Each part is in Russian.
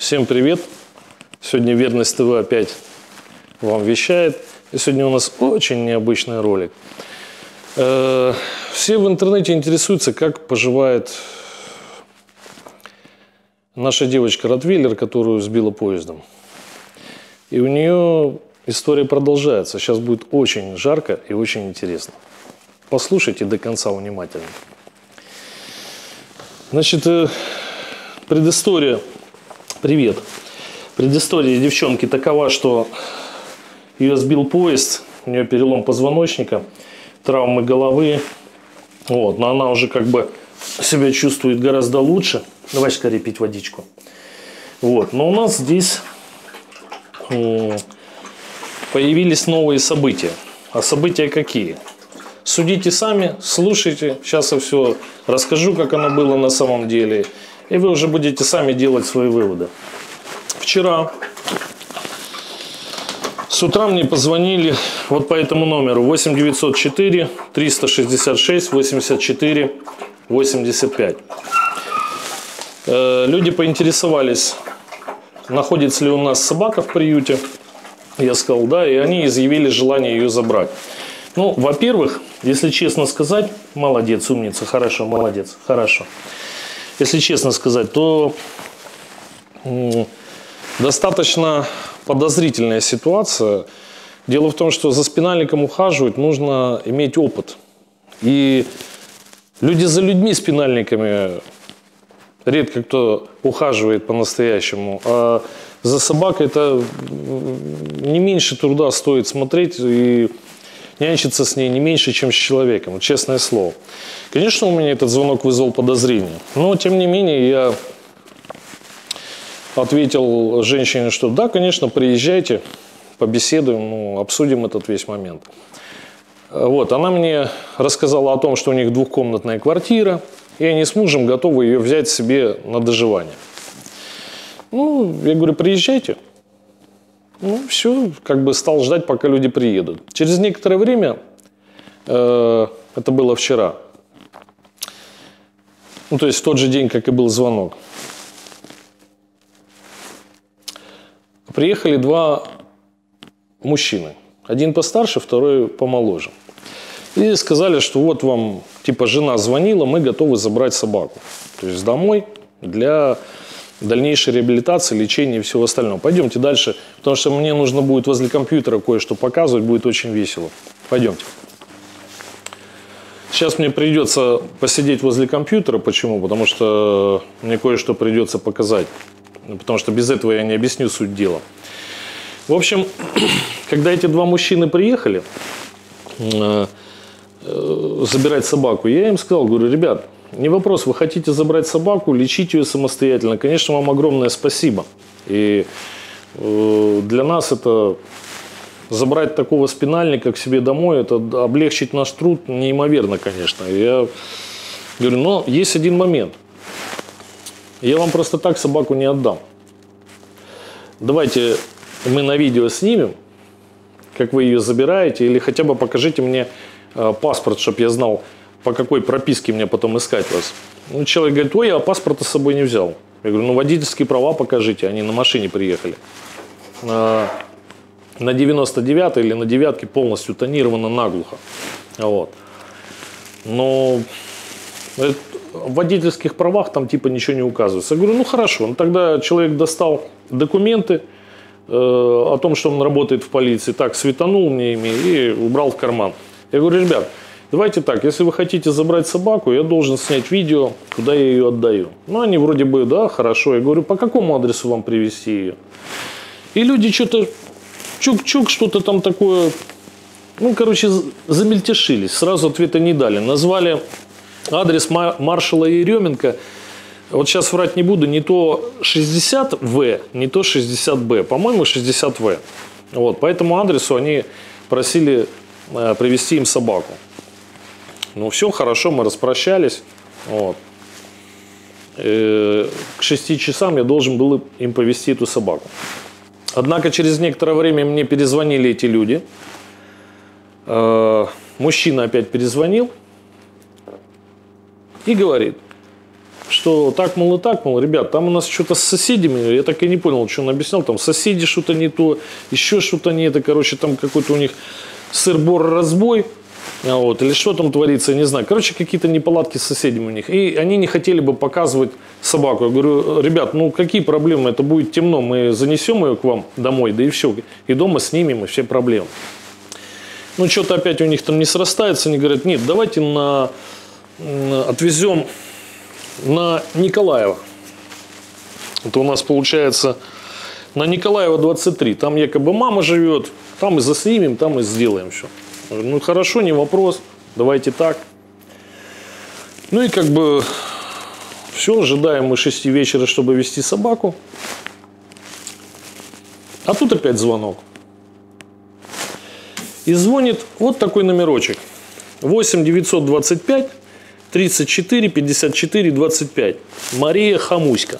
Всем привет! Сегодня Верность ТВ опять вам вещает. И сегодня у нас очень необычный ролик. Все в интернете интересуются, как поживает наша девочка Ротвейлер, которую сбила поездом. И у нее история продолжается. Сейчас будет очень жарко и очень интересно. Послушайте до конца внимательно. Значит, предыстория. Привет. Предыстория девчонки такова, что ее сбил поезд, у нее перелом позвоночника, травмы головы. Вот, но она уже как бы себя чувствует гораздо лучше. Давай скорее пить водичку. Вот, но у нас здесь появились новые события. А события какие? Судите сами, слушайте. Сейчас я все расскажу, как оно было на самом деле. И вы уже будете сами делать свои выводы. Вчера с утра мне позвонили вот по этому номеру. 8-904-366-84-85. Люди поинтересовались, находится ли у нас собака в приюте. Я сказал, да, и они изъявили желание ее забрать. Ну, во-первых, если честно сказать, молодец, умница, хорошо, молодец, хорошо. Если честно сказать, то достаточно подозрительная ситуация. Дело в том, что за спинальником ухаживать нужно иметь опыт. И люди за людьми спинальниками редко кто ухаживает по-настоящему. А за собакой это не меньше труда стоит смотреть и нянчиться с ней не меньше, чем с человеком, честное слово. Конечно, у меня этот звонок вызвал подозрение, но тем не менее я ответил женщине, что да, конечно, приезжайте, побеседуем, ну, обсудим этот весь момент. Вот, она мне рассказала о том, что у них двухкомнатная квартира, и они с мужем готовы ее взять себе на доживание. Ну, я говорю, приезжайте. Ну, все, как бы стал ждать, пока люди приедут. Через некоторое время, это было вчера, ну, то есть в тот же день, как и был звонок, приехали два мужчины. Один постарше, второй помоложе. И сказали, что вот вам, типа, жена звонила, мы готовы забрать собаку. То есть домой для дальнейшей реабилитации, лечения и всего остального. Пойдемте дальше, потому что мне нужно будет возле компьютера кое-что показывать, будет очень весело. Пойдемте. Сейчас мне придется посидеть возле компьютера. Почему? Потому что мне кое-что придется показать. Потому что без этого я не объясню суть дела. В общем, когда эти два мужчины приехали забирать собаку, я им сказал, говорю, ребят, не вопрос, вы хотите забрать собаку, лечить ее самостоятельно. Конечно, вам огромное спасибо. И для нас это забрать такого спинальника к себе домой, это облегчить наш труд неимоверно, конечно. Я говорю, но есть один момент. Я вам просто так собаку не отдам. Давайте мы на видео снимем, как вы ее забираете, или хотя бы покажите мне паспорт, чтобы я знал, по какой прописке мне потом искать вас. Ну, человек говорит, ой, я паспорта с собой не взял. Я говорю, ну водительские права покажите, они на машине приехали. На 99 или на 9 полностью тонировано наглухо. Вот. Но это, в водительских правах там типа ничего не указывается. Я говорю, ну хорошо. Ну, тогда человек достал документы о том, что он работает в полиции, так светанул мне ими и убрал в карман. Я говорю, ребят, давайте так, если вы хотите забрать собаку, я должен снять видео, куда я ее отдаю. Ну, они вроде бы, да, хорошо. Я говорю, по какому адресу вам привезти ее? И люди что-то, чук-чук, что-то там такое, ну, короче, замельтешились. Сразу ответа не дали. Назвали адрес маршала Еременко. Вот сейчас врать не буду, не то 60В, не то 60Б. По-моему, 60В. Вот, по этому адресу они просили привезти им собаку. Ну, все хорошо, мы распрощались. Вот. К 6 часам я должен был им повезти эту собаку. Однако через некоторое время мне перезвонили эти люди. Мужчина опять перезвонил и говорит, что так, мол, ребят, там у нас что-то с соседями, я так и не понял, что он объяснял, там соседи что-то не то, еще что-то не это, короче, там какой-то у них сыр-бор-разбой, вот, или что там творится, я не знаю, короче, какие-то неполадки с соседями у них, и они не хотели бы показывать собаку, я говорю, ребят, ну какие проблемы, это будет темно, мы занесем ее к вам домой, да и все, и дома снимем, и все проблемы. Ну, что-то опять у них там не срастается, они говорят, нет, давайте отвезем на Николаева. Это у нас получается на Николаева 23. Там якобы мама живет, там и заснимем, там и сделаем все. Ну, хорошо, не вопрос, давайте так. Ну и как бы все, ожидаем мы 6 вечера, чтобы везти собаку. А тут опять звонок. И звонит вот такой номерочек. 8-925-34-54-25. Мария Хомуська.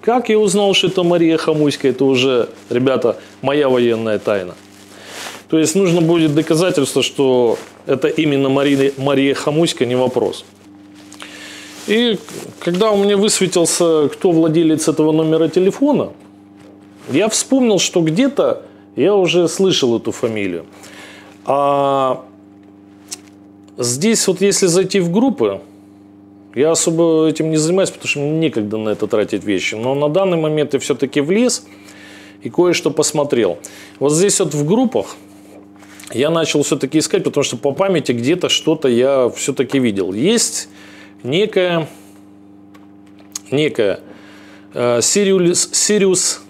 Как я узнал, что это Мария Хомуська, это уже, ребята, моя военная тайна. То есть нужно будет доказательство, что это именно Мария Хомуська, не вопрос. И когда у меня высветился, кто владелец этого номера телефона, я вспомнил, что где-то я уже слышал эту фамилию. А здесь вот если зайти в группы, я особо этим не занимаюсь, потому что мне некогда на это тратить вещи. Но на данный момент я все-таки влез и кое-что посмотрел. Вот здесь вот в группах я начал все-таки искать, потому что по памяти где-то что-то я все-таки видел. Есть некая Сириус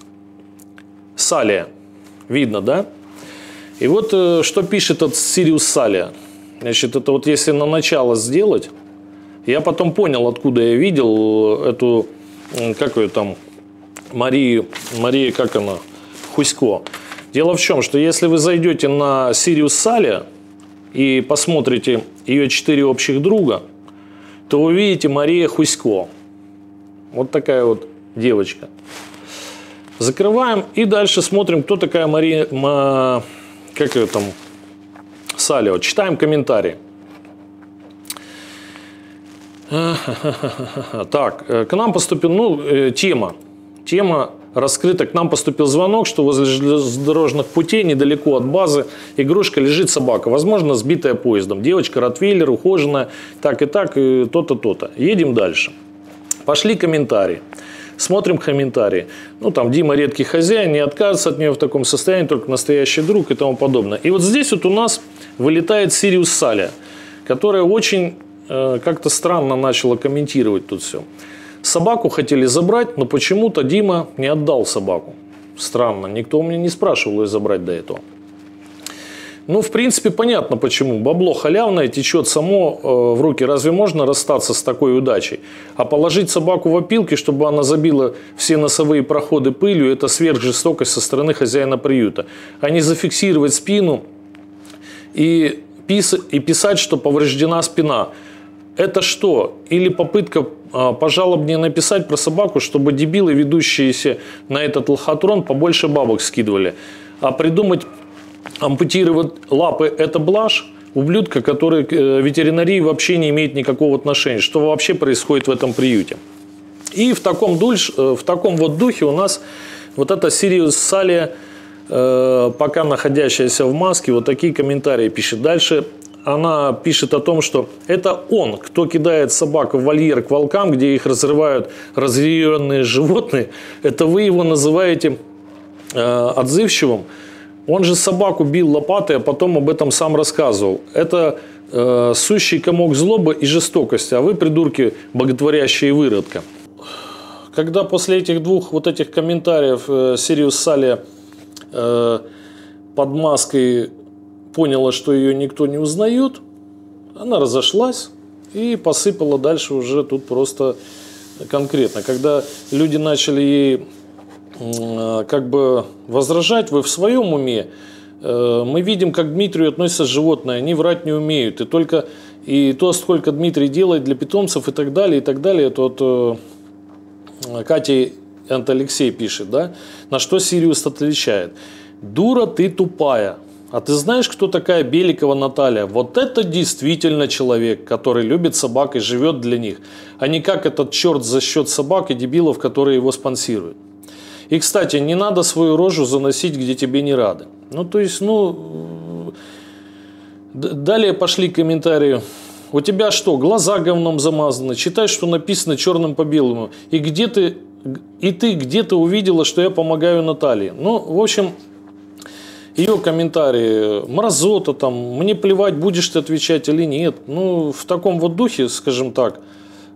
Салия. Видно, да? И вот что пишет этот Сириус Салия. Значит, это вот если на начало сделать, я потом понял, откуда я видел эту, как ее там, Марию, как она, Хомуська. Дело в чем, что если вы зайдете на Сириус Салия и посмотрите ее 4 общих друга, то вы видите Мария Хомуська. Вот такая вот девочка. Закрываем и дальше смотрим, кто такая Мария... Как ее там? Салия. Читаем комментарии. Так, к нам поступил, ну, тема раскрыта. К нам поступил звонок, что возле железнодорожных путей, недалеко от базы, игрушка лежит собака, возможно, сбитая поездом. Девочка ротвейлер, ухоженная, так и так, то-то, то-то. Едем дальше. Пошли комментарии. Смотрим комментарии. Ну, там, Дима редкий хозяин, не отказывается от нее в таком состоянии, только настоящий друг и тому подобное. И вот здесь вот у нас вылетает Сириус Салия, которая очень как-то странно начала комментировать тут все. Собаку хотели забрать, но почему-то Дима не отдал собаку. Странно, никто у меня не спрашивал ее забрать до этого. Ну, в принципе, понятно почему. Бабло халявное течет само в руки. Разве можно расстаться с такой удачей? А положить собаку в опилки, чтобы она забила все носовые проходы пылью, это сверхжестокость со стороны хозяина приюта. А не зафиксировать спину и писать, что повреждена спина. Это что? Или попытка пожалобнее написать про собаку, чтобы дебилы, ведущиеся на этот лохотрон, побольше бабок скидывали. А придумать... Ампутировать лапы – это блажь, ублюдка, который к ветеринарии вообще не имеет никакого отношения. Что вообще происходит в этом приюте? И в таком вот духе у нас вот эта Сириус Салия, пока находящаяся в маске, вот такие комментарии пишет. Дальше она пишет о том, что это он, кто кидает собак в вольер к волкам, где их разрывают разъяренные животные. Это вы его называете отзывчивым? Он же собаку бил лопатой, а потом об этом сам рассказывал. Это сущий комок злобы и жестокости, а вы, придурки, боготворящие выродка. Когда после этих двух вот этих комментариев Сириус Салия под маской поняла, что ее никто не узнает, она разошлась и посыпала дальше уже тут просто конкретно. Когда люди начали ей... как бы возражать, вы в своем уме, мы видим, как к Дмитрию относятся животные, они врать не умеют, и то, сколько Дмитрий делает для питомцев и так далее, это вот Катя Алексей пишет, да, на что Сириус отвечает, дура ты тупая, А ты знаешь, кто такая Беликова Наталья? Вот это действительно человек, который любит собак и живет для них, а не как этот черт за счет собак и дебилов, которые его спонсируют. И, кстати, не надо свою рожу заносить, где тебе не рады. Ну, то есть, ну... Далее пошли комментарии. У тебя что, глаза говном замазаны? Читай, что написано черным по белому. И где ты... И ты где-то увидела, что я помогаю Наталье. Ну, в общем... Ее комментарии, мразота там, мне плевать, будешь ты отвечать или нет. Ну, в таком вот духе, скажем так,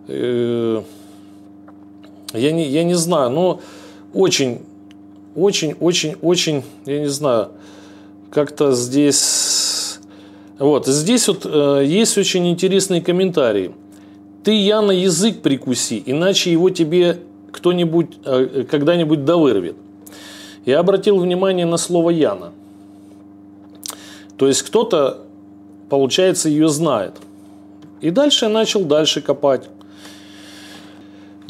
я не знаю, но очень, я не знаю, как-то здесь... Вот, здесь вот есть очень интересные комментарии. Ты, Яна, язык прикуси, иначе его тебе кто-нибудь когда-нибудь довырвет. Я обратил внимание на слово Яна. То есть кто-то, получается, ее знает. И дальше я начал копать.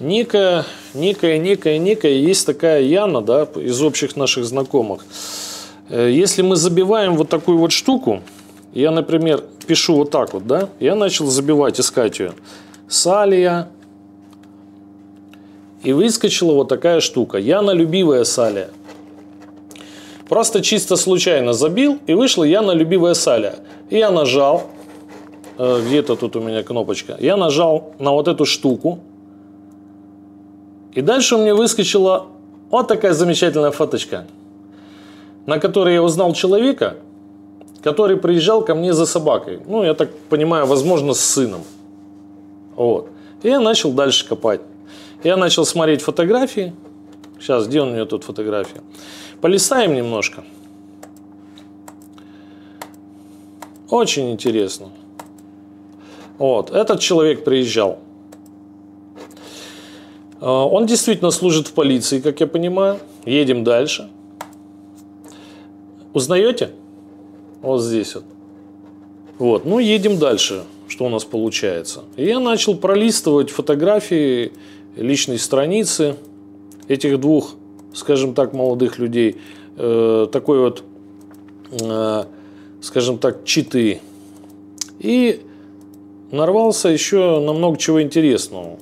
Некая есть такая Яна, да, из общих наших знакомых. Если мы забиваем вот такую вот штуку, я, например, пишу вот так вот, да, я начал забивать, искать ее. Салия. И выскочила вот такая штука. Яна любивая Салия. Просто чисто случайно забил, и вышла Яна любивая Салия. И я нажал, где-то тут у меня кнопочка, я нажал на вот эту штуку. И дальше у меня выскочила вот такая замечательная фоточка, на которой я узнал человека, который приезжал ко мне за собакой. Ну, я так понимаю, возможно, с сыном. Вот. И я начал дальше копать. Я начал смотреть фотографии. Сейчас, где у меня тут фотография? Полистаем немножко. Очень интересно. Вот, этот человек приезжал. Он действительно служит в полиции, как я понимаю. Едем дальше. Узнаете? Вот здесь вот. Вот, ну едем дальше, что у нас получается. Я начал пролистывать фотографии личной страницы этих двух, скажем так, молодых людей, такой вот, скажем так, читы. И нарвался еще на много чего интересного.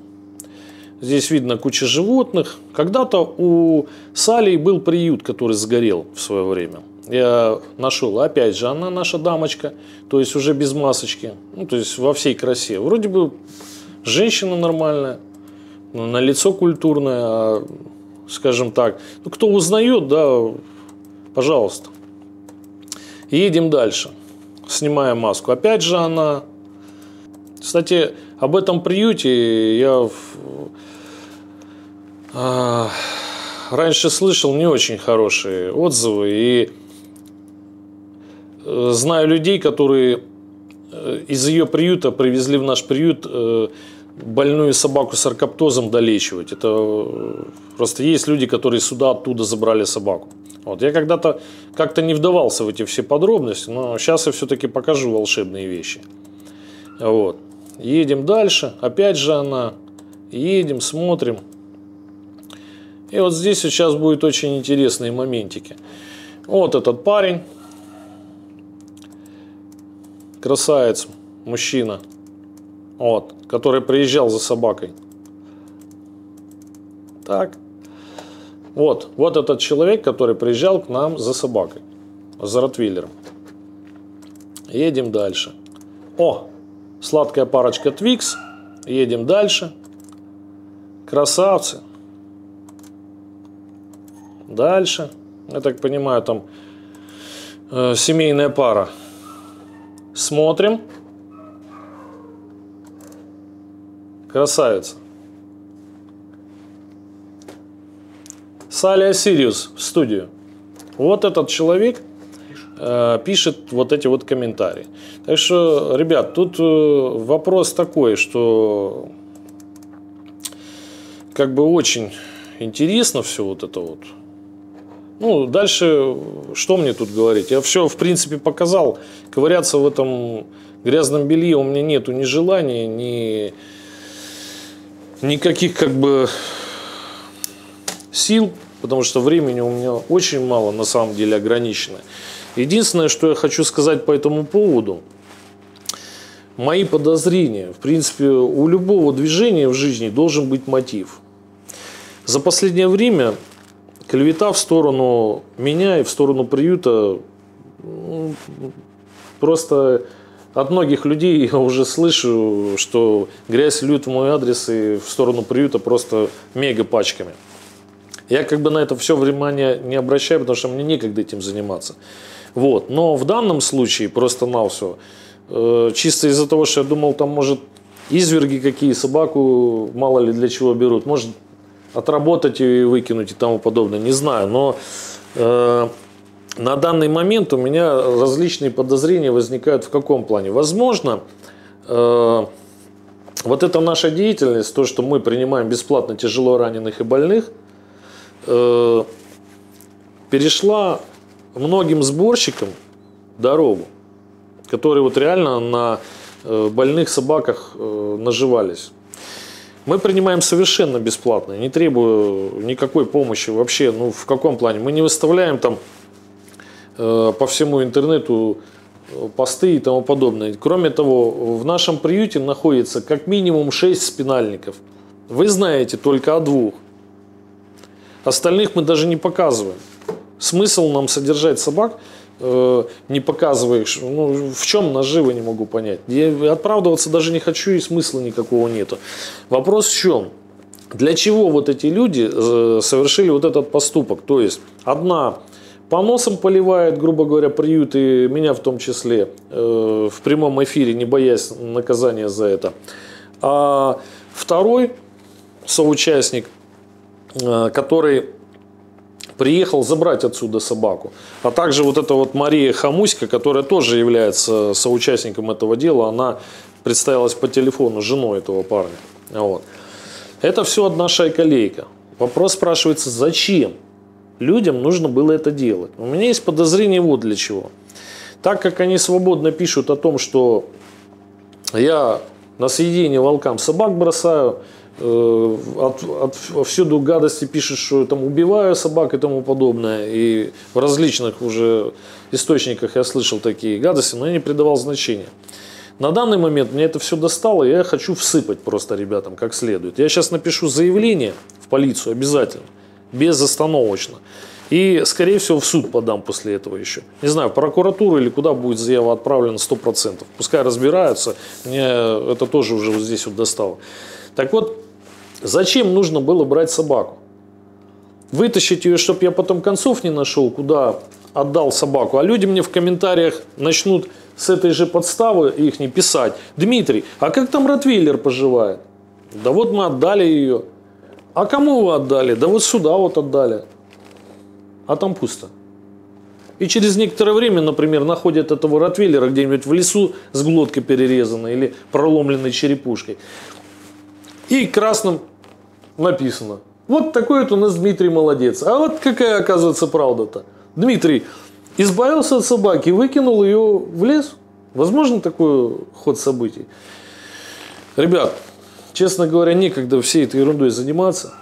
Здесь видно куча животных. Когда-то у Салии был приют, который сгорел в свое время. Я нашел, опять же, она наша дамочка, то есть уже без масочки, ну, то есть во всей красе. Вроде бы женщина нормальная, на лицо культурное, а... Скажем так, ну, кто узнает, да, пожалуйста. Едем дальше. Снимаем маску. Опять же она... Кстати, об этом приюте я раньше слышал не очень хорошие отзывы. И знаю людей, которые из ее приюта привезли в наш приют... больную собаку с саркоптозом долечивать. Это просто есть люди, которые сюда оттуда забрали собаку. Вот. Я когда-то как-то не вдавался в эти все подробности, но сейчас я все-таки покажу волшебные вещи. Вот. Едем дальше. Опять же она. Едем, смотрим. И вот здесь сейчас будут очень интересные моментики. Вот этот парень. Красавец. Мужчина. Вот, который приезжал за собакой. Так. Вот, вот этот человек, который приезжал к нам за собакой. За ротвейлером. Едем дальше. О, сладкая парочка Твикс. Едем дальше. Красавцы. Дальше. Я так понимаю, там семейная пара. Смотрим. Красавица. Салия Сириус в студию. Вот этот человек пишет вот эти вот комментарии. Так что, ребят, тут вопрос такой, что как бы очень интересно все вот это вот. Ну, дальше, что мне тут говорить? Я все, в принципе, показал. Ковыряться в этом грязном белье у меня нету ни желания, ни... никаких как бы сил, потому что времени у меня очень мало, на самом деле ограничено. Единственное, что я хочу сказать по этому поводу, мои подозрения. В принципе, у любого движения в жизни должен быть мотив. За последнее время клевета в сторону меня и в сторону приюта, ну, просто от многих людей я уже слышу, что грязь льют в мой адрес и в сторону приюта просто мега пачками. Я как бы на это все внимание не обращаю, потому что мне некогда этим заниматься. Вот. Но в данном случае просто-навсего, чисто из-за того, что я думал, там, может, изверги какие, собаку мало ли для чего берут, может, отработать ее и выкинуть и тому подобное, не знаю. Но на данный момент у меня различные подозрения возникают в каком плане? Возможно, вот эта наша деятельность, то, что мы принимаем бесплатно тяжело раненых и больных, перешла многим сборщикам дорогу, которые вот реально на больных собаках наживались. Мы принимаем совершенно бесплатно, не требуя никакой помощи вообще. Ну, в каком плане? Мы не выставляем там по всему интернету посты и тому подобное. Кроме того, в нашем приюте находится как минимум 6 спинальников. Вы знаете только о 2. Остальных мы даже не показываем. Смысл нам содержать собак, не показывая их? Ну, в чем наживы, не могу понять. Я оправдываться даже не хочу, и смысла никакого нету. Вопрос в чем? Для чего вот эти люди совершили вот этот поступок? То есть, одна поносом поливает, грубо говоря, приют, и меня в том числе, в прямом эфире, не боясь наказания за это. А второй соучастник, который приехал забрать отсюда собаку. А также вот эта вот Мария Хомуська, которая тоже является соучастником этого дела, она представилась по телефону женой этого парня. Вот. Это все одна шайка-лейка. Вопрос спрашивается, зачем людям нужно было это делать? У меня есть подозрение вот для чего. Так как они свободно пишут о том, что я на съедение волкам собак бросаю, отсюда гадости пишут, что там убиваю собак и тому подобное. И в различных уже источниках я слышал такие гадости, но я не придавал значения. На данный момент мне это все достало, и я хочу всыпать просто ребятам как следует. Я сейчас напишу заявление в полицию обязательно, безостановочно. И, скорее всего, в суд подам после этого еще. Не знаю, в прокуратуру или куда будет заява отправлена 100%. Пускай разбираются, мне это тоже уже вот здесь вот достало. Так вот, зачем нужно было брать собаку? Вытащить ее, чтобы я потом концов не нашел, куда отдал собаку. А люди мне в комментариях начнут с этой же подставы их не писать. Дмитрий, а как там ротвейлер поживает? Да вот мы отдали ее. А кому вы отдали? Да вот сюда вот отдали. А там пусто. И через некоторое время, например, находят этого ротвейлера где-нибудь в лесу с глоткой перерезанной или проломленной черепушкой. И красным написано: вот такой вот у нас Дмитрий молодец. А вот какая, оказывается, правда-то. Дмитрий избавился от собаки, выкинул ее в лес. Возможно, такой ход событий. Ребят, честно говоря, некогда всей этой ерундой заниматься.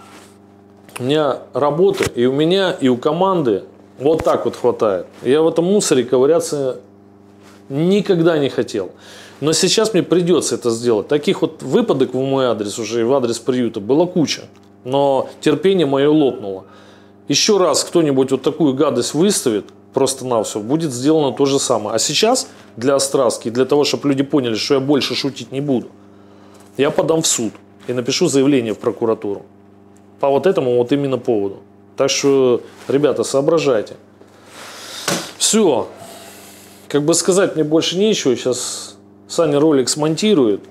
У меня работа, и у меня, и у команды вот так вот хватает. Я в этом мусоре ковыряться никогда не хотел. Но сейчас мне придется это сделать. Таких вот выпадок в мой адрес уже и в адрес приюта было куча. Но терпение мое лопнуло. Еще раз кто-нибудь вот такую гадость выставит, просто-навсего, будет сделано то же самое. А сейчас для остраски, для того, чтобы люди поняли, что я больше шутить не буду, я подам в суд и напишу заявление в прокуратуру. По вот этому вот именно поводу. Так что, ребята, соображайте. Все. Как бы сказать мне больше нечего. Сейчас Саня ролик смонтирует.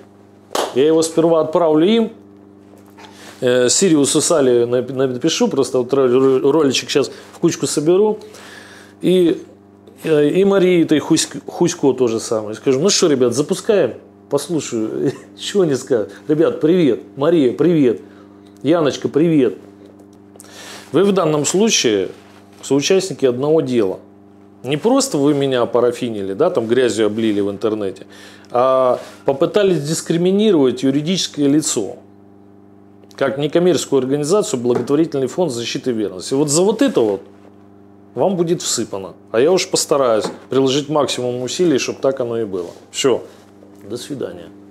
Я его сперва отправлю им. Сириусу Салию напишу. Просто вот роличек сейчас в кучку соберу. И Марии этой Хусько тоже самое. Скажу, ну что, ребят, запускаем. Послушаю, чего не скажу. Ребят, привет. Мария, привет. Яночка, привет. Вы в данном случае соучастники одного дела. Не просто вы меня парафинили, да, там грязью облили в интернете, а попытались дискриминировать юридическое лицо, как некоммерческую организацию Благотворительный фонд защиты верности. Вот за вот это вот вам будет всыпано. А я уж постараюсь приложить максимум усилий, чтобы так оно и было. Все, до свидания.